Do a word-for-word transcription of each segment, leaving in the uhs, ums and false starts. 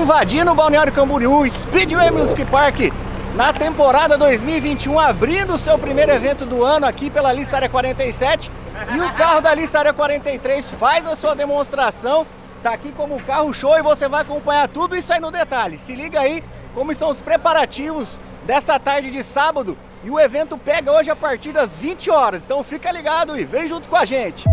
invadindo o Balneário Camboriú, Speedway Music Park, na temporada dois mil e vinte e um, abrindo o seu primeiro evento do ano aqui pela lista Área quarenta e sete. E o carro da lista Área quarenta e três faz a sua demonstração, tá aqui como carro show e você vai acompanhar tudo isso aí no detalhe. Se liga aí como estão os preparativos dessa tarde de sábado e o evento pega hoje a partir das vinte horas, então fica ligado e vem junto com a gente.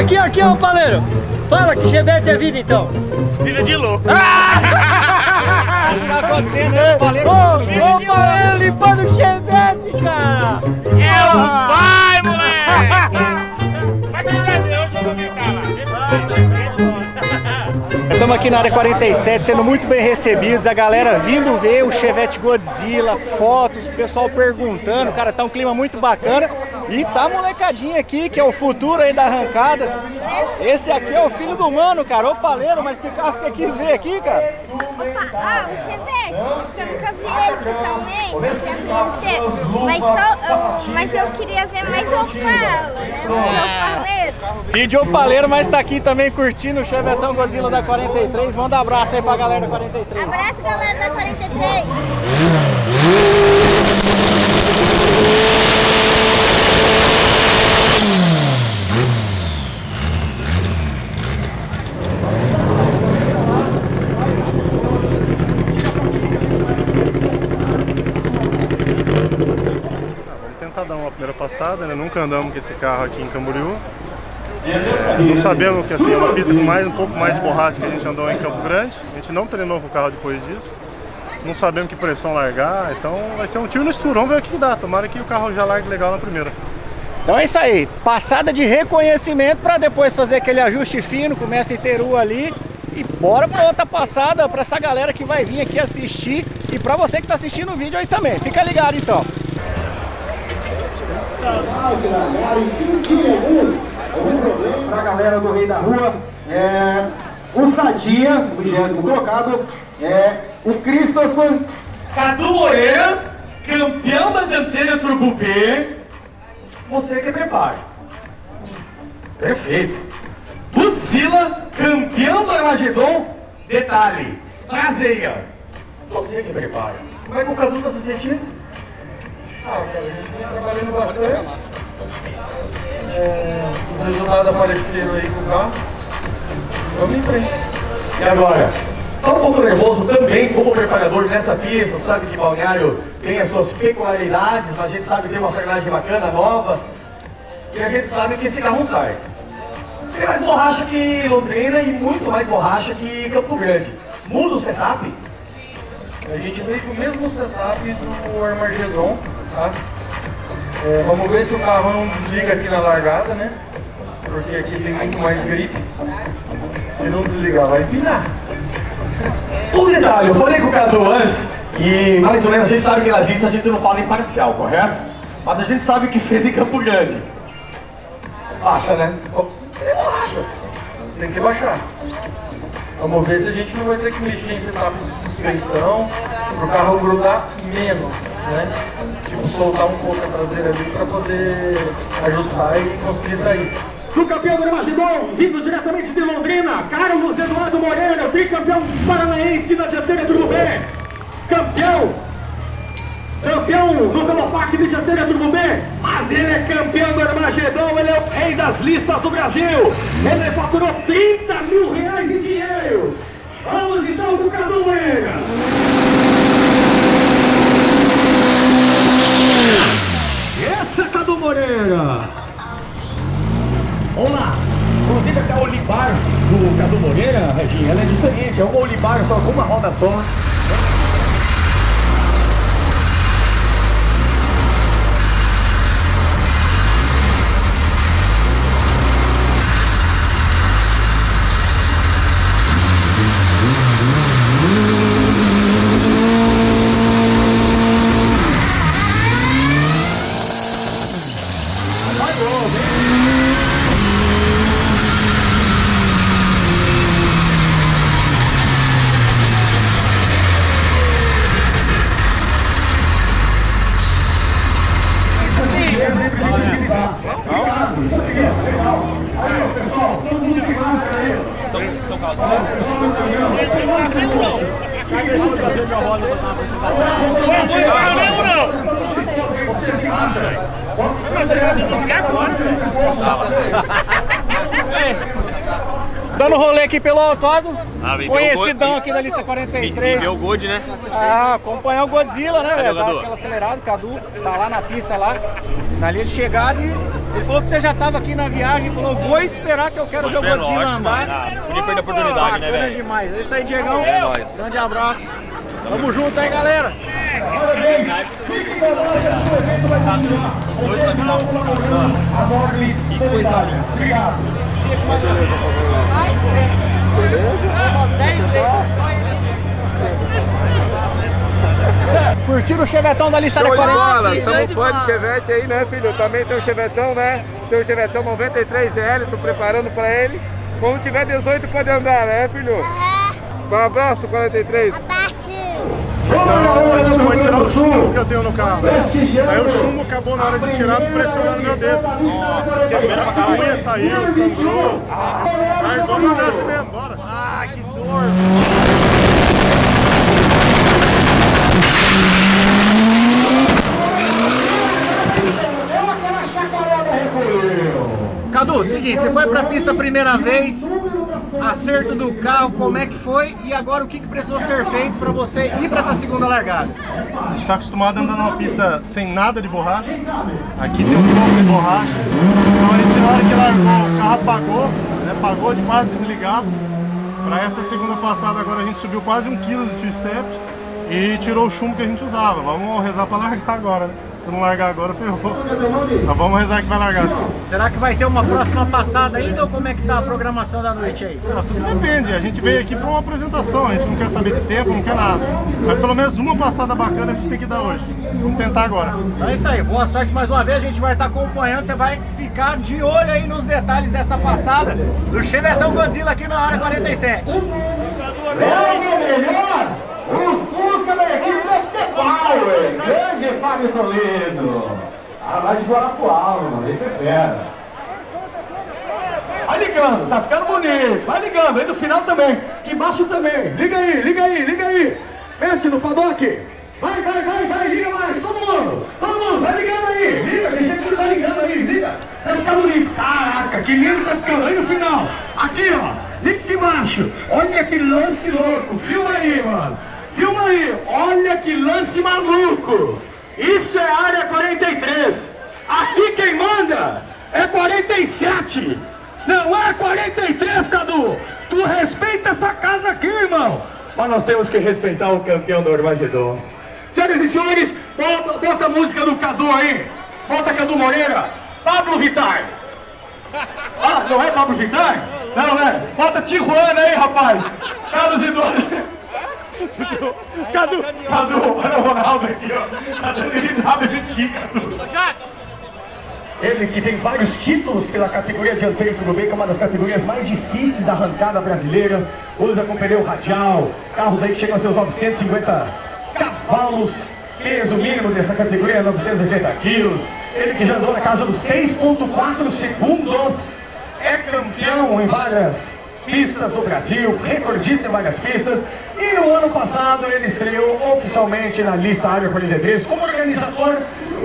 Aqui, aqui, ó, Paleiro. Fala que Chevette é vida, então. Vida de louco. Ah! O que tá acontecendo? O Paleiro, ô, ô, Paleiro limpando o Chevette, cara. É o pai, moleque. Mas hoje eu vou tentar lá. Estamos aqui na área quarenta e sete, sendo muito bem recebidos, a galera vindo ver o Chevette Godzilla, fotos, o pessoal perguntando, cara, tá um clima muito bacana. E tá a molecadinha aqui, que é o futuro aí da arrancada. Esse aqui é o filho do mano, cara, ô Paleiro, mas que carro que você quis ver aqui, cara? Opa, ah, o Chevette, que eu nunca vi ele pessoalmente, já conhecer, mas, só, mas eu queria ver mais Opala, né, mais Opaleiro. Filho de Opaleiro, mas tá aqui também curtindo o Chevetão Godzilla da quarenta e três, manda um abraço aí pra galera da quarenta e três. Abraço, galera da quarenta e três. Passada, né? Nunca andamos com esse carro aqui em Camboriú, é, não sabemos que assim, é uma pista com mais, um pouco mais de borracha que a gente andou em Campo Grande, a gente não treinou com o carro depois disso, não sabemos que pressão largar, então vai ser um tiro no escuro, vamos ver o que dá, tomara que o carro já largue legal na primeira. Então é isso aí, passada de reconhecimento para depois fazer aquele ajuste fino com o mestre Teru ali e bora para outra passada para essa galera que vai vir aqui assistir e para você que está assistindo o vídeo aí também, fica ligado então. Algum problema para a galera do Rei da Rua é o Sadia, o vigésimo colocado, é o Christopher Cadu Moreira, campeão da dianteira Turbo B. Você que prepara. Perfeito. Godzilla, campeão do Armageddon. Detalhe, traseira. Você que prepara. Como é que o Cadu está se sentindo? Ah, cara, a gente vem trabalhando bastante. É, os resultados apareceram aí com o carro. Vamos em frente. E agora? Tá um pouco nervoso também como preparador nessa pista, sabe que Balneário tem as suas peculiaridades, mas a gente sabe que tem uma frenagem bacana, nova. E a gente sabe que esse carro não sai. Tem mais borracha que Londrina e muito mais borracha que Campo Grande. Muda o setup. A gente veio com o mesmo setup do Armageddon, tá? É, vamos ver se o carro não desliga aqui na largada, né? Porque aqui tem muito mais gripe. Se não desligar, vai pinar. Um detalhe, eu falei com o Cadu antes, e mais ou menos a gente sabe que nas listas a gente não fala em parcial, correto? Mas a gente sabe o que fez em Campo Grande. Baixa, né? Baixa. Tem que baixar. Vamos ver se a gente não vai ter que mexer em setup de suspensão para o carro grudar menos, né? Tipo, soltar um pouco a traseira ali para poder ajustar e conseguir sair. Do campeão do Armagedon, vindo diretamente de Londrina, Carlos Eduardo Moreira, tricampeão paranaense na dianteira Turbo B. Campeão! Campeão no velopark de dianteira Turbo B. Mas ele é campeão do Armagedon, ele é o rei das listas do Brasil. Ele faturou trinta mil reais em dinheiro. Vamos então com o Cadu Moreira! Esse é Cadu Moreira! Vamos lá! Inclusive até o olibar do Cadu Moreira, Reginha, ela é diferente, é um olibar só com uma roda só. Dando rolê aqui pelo Altado, ah, conhecidão aqui da lista quarenta e três. Viveu o Gold, né? Ah, acompanhar o Godzilla, né, velho? Tava aquela acelerada, o Cadu tá lá na pista, lá, na linha de chegada, e ele falou que você já tava aqui na viagem, falou, vou esperar que eu quero ver o Godzilla andar. Ah, podia perder a oportunidade, ah, né, velho? Demais. É isso aí, Diegão. É nóis. Grande abraço. Tamo junto aí, galera. Que coisa linda. Curtiram o Chevetão da lista da quarenta e três? Somos fã de Chevette aí, né, filho? Eu também tenho o Chevetão, né? Tenho o Chevetão noventa e três D L, tô preparando pra ele. Quando tiver dezoito pode andar, né, filho? Uhum. Um abraço, quarenta e três. Abraço. Então, eles vão tirar o chumbo que eu tenho no carro. Aí o chumbo acabou na hora de tirar, pressionando meu dedo. Nossa, que a unha saiu, sangrou. Aí vamos andar assim mesmo, bora. Ah, que dor! Cadu, seguinte, você foi pra pista a primeira vez, acerto do carro, como é que foi? E agora o que, que precisou ser feito pra você ir pra essa segunda largada? A gente tá acostumado a andar numa pista sem nada de borracha, aqui tem um pouco de borracha, então a gente na hora que largou o carro apagou, né, apagou de quase desligar. Pra essa segunda passada agora a gente subiu quase um quilo do two-step e tirou o chumbo que a gente usava, vamos rezar pra largar agora, né? Se não largar agora, ferrou. Mas vamos rezar que vai largar assim. Será que vai ter uma próxima passada ainda ou como é que tá a programação da noite aí? Ah, tudo depende, a gente veio aqui para uma apresentação, a gente não quer saber de tempo, não quer nada. Mas pelo menos uma passada bacana a gente tem que dar hoje. Vamos tentar agora. Então é isso aí, boa sorte mais uma vez, a gente vai estar acompanhando, você vai ficar de olho aí nos detalhes dessa passada do Chevetão Godzilla aqui na Área quarenta e sete. É. Grande Fábio Toledo, ah, lá de Guarapuava, mano, esse é fera. Vai ligando, tá ficando bonito, vai ligando, aí no final também, aqui embaixo também, liga aí, liga aí, liga aí, mexe no paddock, vai, vai, vai, vai, liga mais, todo mundo, todo mundo, vai ligando aí, liga, tem gente que tá ligando aí, liga, vai ficar bonito, caraca, que lindo tá ficando, aí no final, aqui ó, liga aqui embaixo, olha que lance louco, filma aí, mano. Filma aí, olha que lance maluco! Isso é Área quarenta e três! Aqui quem manda é quarenta e sete! Não é quarenta e três, Cadu! Tu respeita essa casa aqui, irmão! Mas nós temos que respeitar o campeão do Armageddon. Senhoras e senhores, bota, bota a música do Cadu aí! Bota Cadu Moreira! Pablo Vittar! Ah, não é Pablo Vittar? Não, né? Bota Tijuana aí, rapaz! Carlos e donos! Cadu, Cadu, Cadu, olha o Ronaldo aqui, ó. Tá dando risada de ti, Cadu. Ele que tem vários títulos pela categoria dianteiro do bem, que é uma das categorias mais difíceis da arrancada brasileira. Usa com pneu radial, carros aí que chegam a seus novecentos e cinquenta cavalos. Peso mínimo dessa categoria é novecentos e oitenta quilos. Ele que já andou na casa dos seis ponto quatro segundos. É campeão em várias pistas do Brasil, recordista em várias pistas, e no ano passado ele estreou oficialmente na lista Área quarenta e três como organizador,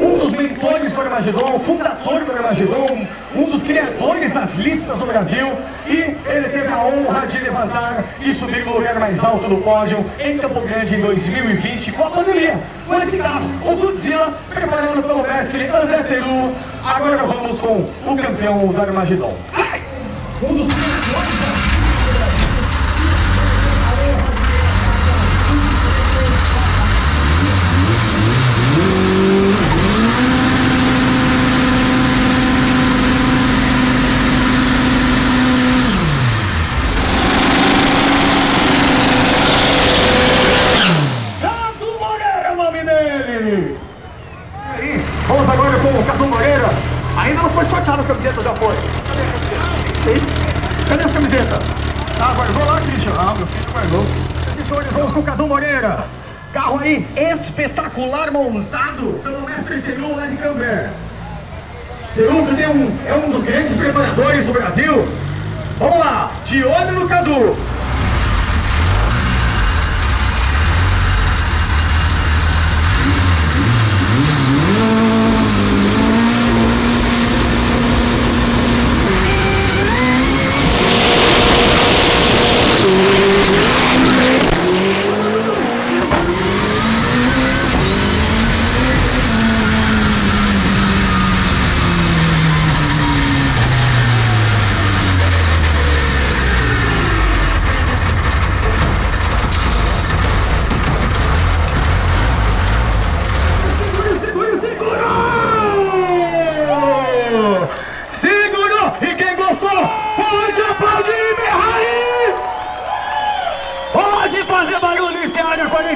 um dos mentores do Armageddon, fundador do Armageddon, um dos criadores das listas do Brasil, e ele teve a honra de levantar e subir no lugar mais alto do pódio em Campo Grande em dois mil e vinte com a pandemia, com esse carro, o Godzilla, preparado pelo mestre André Teru. Agora vamos com o campeão do Armageddon, um dos criadores da espetacular montado pelo mestre Teru lá de Cambé. Teru que tem um, é um dos grandes preparadores do Brasil. Vamos lá, de olho no Cadu.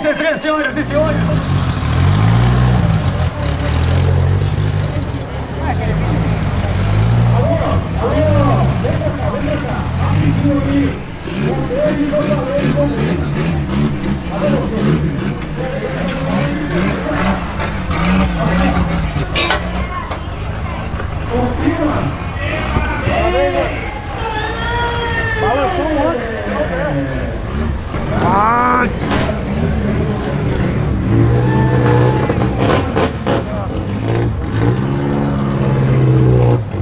quarenta e três, senhoras e senhores.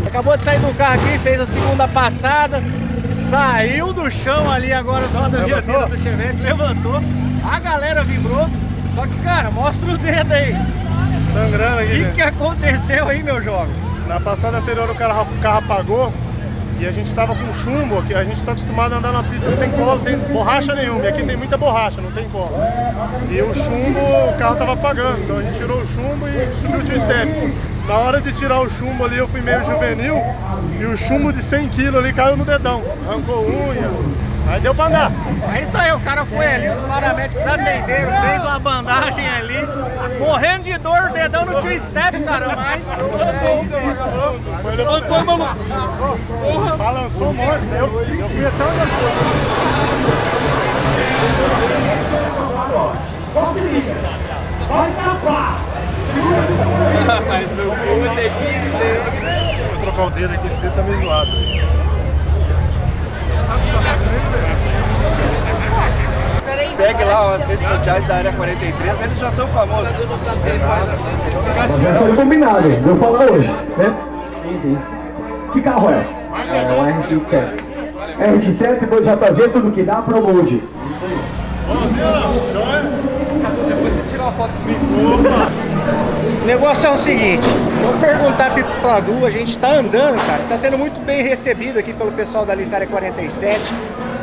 Acabou de sair do carro aqui, fez a segunda passada, saiu do chão ali agora as rodas dianteiras do Chevette, levantou, a galera vibrou, só que cara, mostra o dedo aí. Sangrando aqui. O que, né? que aconteceu aí, meu jovem? Na passada anterior o carro, o carro apagou e a gente tava com chumbo, que a gente tá acostumado a andar na pista sem cola, sem borracha nenhuma, e aqui tem muita borracha, não tem cola. E o chumbo, o carro tava apagando, então a gente tirou o chumbo e subiu o two-step. Na hora de tirar o chumbo ali, eu fui meio juvenil e o chumbo de cem quilos ali caiu no dedão. Arrancou unha, aí deu pra andar. É isso aí, o cara foi ali, os paramédicos atenderam, fez uma bandagem ali, morrendo de dor, o dedão no two-step, cara, mas... Balançou um monte, né? Eu, eu fui até andando. Mas o pulo tem quinze. Deixa eu trocar o dedo aqui, esse dedo tá meio zoado. Segue lá as redes sociais da Área quarenta e três, eles já são famosos. Já foi combinado, eu falo hoje, né? Sim, sim. Que carro é? É um R T sete. R T sete, vou já fazer tudo que dá para o load. Depois você tira uma foto comigo. O negócio é o seguinte, vou perguntar pro Cadu, a gente tá andando, cara, tá sendo muito bem recebido aqui pelo pessoal da Área quarenta e sete,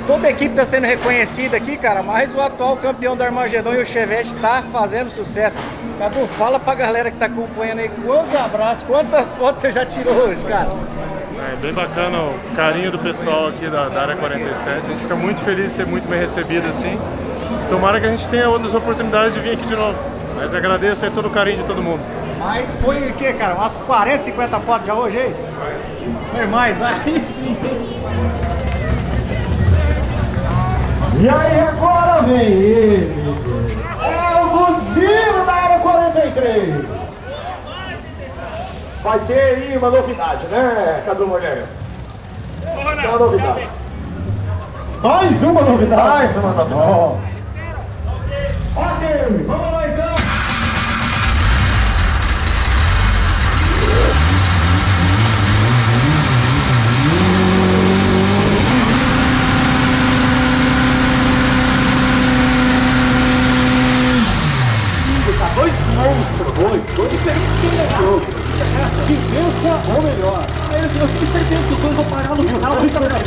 toda a equipe tá sendo reconhecida aqui, cara, mas o atual campeão do Armageddon e o Chevette tá fazendo sucesso. Cadu, fala pra galera que tá acompanhando aí, quantos abraços, quantas fotos você já tirou hoje, cara? É bem bacana o carinho do pessoal aqui da, da Área quarenta e sete, a gente fica muito feliz de ser muito bem recebido assim, tomara que a gente tenha outras oportunidades de vir aqui de novo. Mas agradeço aí todo o carinho de todo mundo. Mas foi o que, cara? Umas quarenta, cinquenta fotos já hoje aí? Foi mais, aí sim. E aí agora vem ele. É o Godzilla da Área quarenta e três. Vai ter aí uma novidade, né, Cadu Moreira? É uma novidade. Mais uma novidade. Mais uma novidade. Ok, vamos lá. Monstro, diferente de quem ganhou. Essa vivença ou melhor. Eu tenho certeza que os dois vão parar no final. Isso é verdade.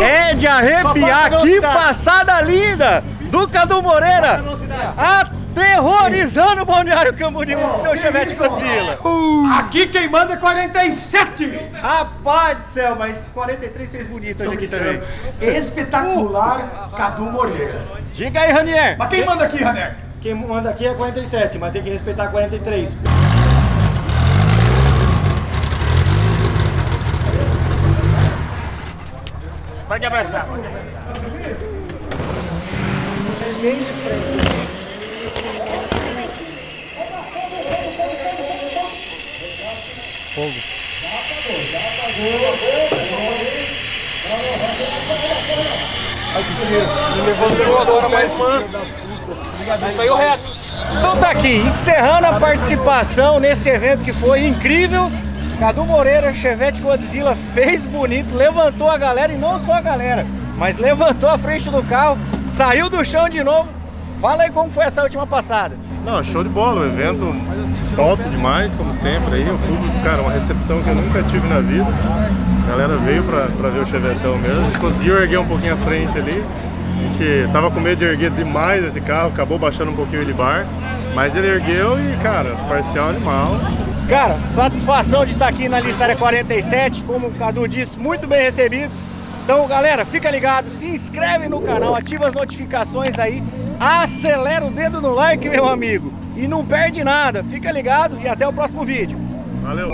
É de arrepiar, que passada linda do Cadu Moreira, aterrorizando o Balneário Camboriú com seu Chevette Godzilla. Aqui quem manda é quarenta e sete! Rapaz do céu, mas quarenta e três fez bonito hoje aqui também. Espetacular, Cadu Moreira. Diga aí, Ranier. Mas quem manda aqui, Ranier? Quem manda aqui é quarenta e sete, mas tem que respeitar quarenta e três. Pode abraçar. Pode abraçar. Fogo. Já apagou, já apagou. Ai que tiro, ele levantou agora mais fã. Saiu reto. Então tá aqui, encerrando a participação nesse evento que foi incrível. Cadu Moreira, Chevette Godzilla, fez bonito, levantou a galera, e não só a galera, mas levantou a frente do carro, saiu do chão de novo. Fala aí como foi essa última passada. Não, show de bola, o evento top demais, como sempre, aí o público, cara, uma recepção que eu nunca tive na vida. A galera veio pra, pra ver o Chevetão mesmo, a gente conseguiu erguer um pouquinho a frente ali. A gente tava com medo de erguer demais esse carro, acabou baixando um pouquinho de bar, mas ele ergueu e, cara, parcial animal. Cara, satisfação de estar aqui na lista Área quarenta e sete, como o Cadu disse, muito bem recebidos. Então, galera, fica ligado, se inscreve no canal, ativa as notificações aí, acelera o dedo no like, meu amigo, e não perde nada. Fica ligado e até o próximo vídeo. Valeu!